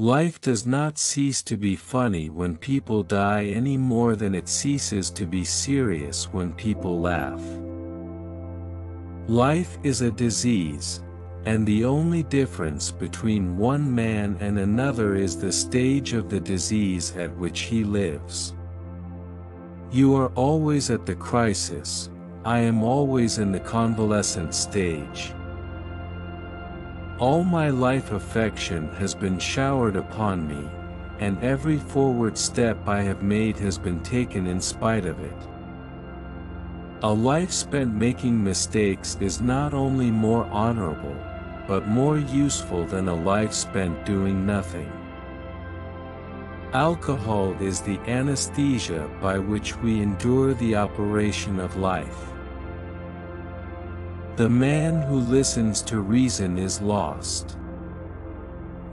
Life does not cease to be funny when people die any more than it ceases to be serious when people laugh. Life is a disease, and the only difference between one man and another is the stage of the disease at which he lives. You are always at the crisis, I am always in the convalescent stage. All my life affection has been showered upon me, and every forward step I have made has been taken in spite of it. A life spent making mistakes is not only more honorable, but more useful than a life spent doing nothing. Alcohol is the anesthesia by which we endure the operation of life. The man who listens to reason is lost.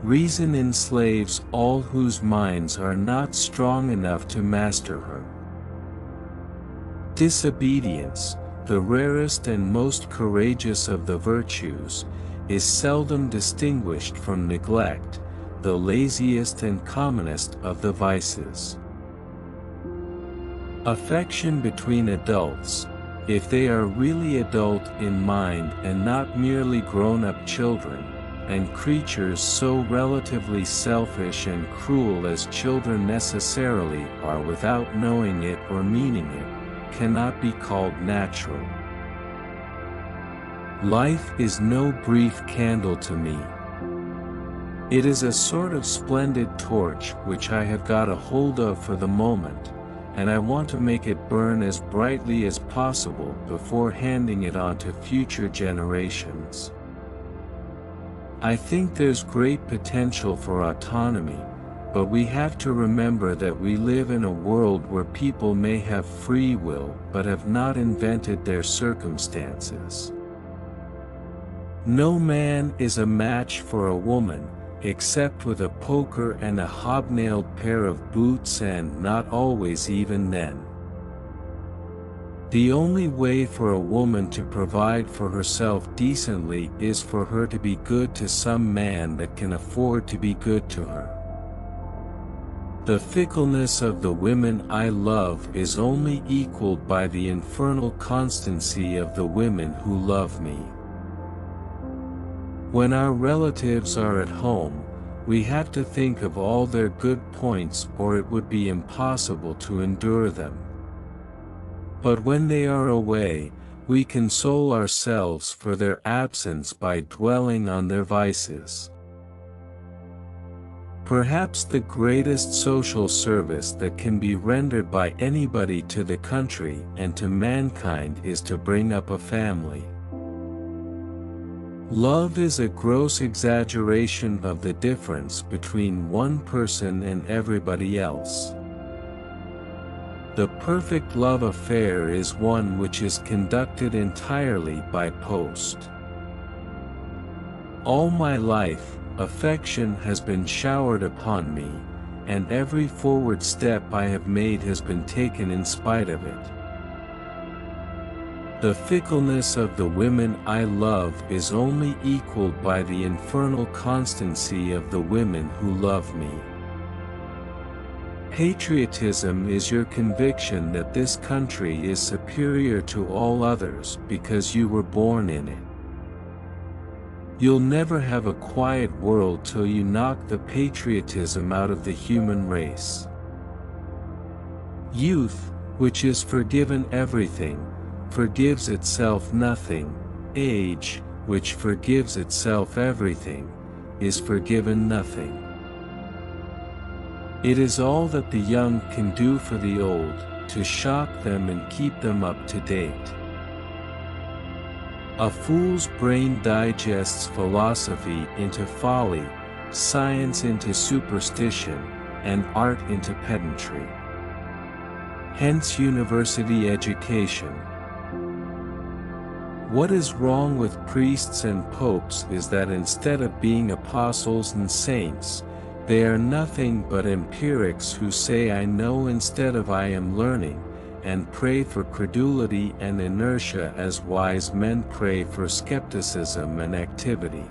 Reason enslaves all whose minds are not strong enough to master her. Disobedience, the rarest and most courageous of the virtues, is seldom distinguished from neglect, the laziest and commonest of the vices. Affection between adults, if they are really adult in mind and not merely grown-up children, and creatures so relatively selfish and cruel as children necessarily are without knowing it or meaning it, cannot be called natural. Life is no brief candle to me. It is a sort of splendid torch which I have got a hold of for the moment, and I want to make it burn as brightly as possible before handing it on to future generations. I think there's great potential for autonomy, but we have to remember that we live in a world where people may have free will but have not invented their circumstances. No man is a match for a woman, except with a poker and a hobnailed pair of boots, and not always even then. The only way for a woman to provide for herself decently is for her to be good to some man that can afford to be good to her. The fickleness of the women I love is only equaled by the infernal constancy of the women who love me. When our relatives are at home, we have to think of all their good points or it would be impossible to endure them. But when they are away, we console ourselves for their absence by dwelling on their vices. Perhaps the greatest social service that can be rendered by anybody to the country and to mankind is to bring up a family. Love is a gross exaggeration of the difference between one person and everybody else. The perfect love affair is one which is conducted entirely by post. All my life, affection has been showered upon me, and every forward step I have made has been taken in spite of it. The fickleness of the women I love is only equaled by the infernal constancy of the women who love me. Patriotism is your conviction that this country is superior to all others because you were born in it. You'll never have a quiet world till you knock the patriotism out of the human race. Youth, which is forgiven everything, forgives itself nothing. Age, which forgives itself everything, is forgiven nothing. It is all that the young can do for the old, to shock them and keep them up to date. A fool's brain digests philosophy into folly, science into superstition, and art into pedantry. Hence university education. What is wrong with priests and popes is that instead of being apostles and saints, they are nothing but empirics who say I know instead of I am learning, and pray for credulity and inertia as wise men pray for skepticism and activity.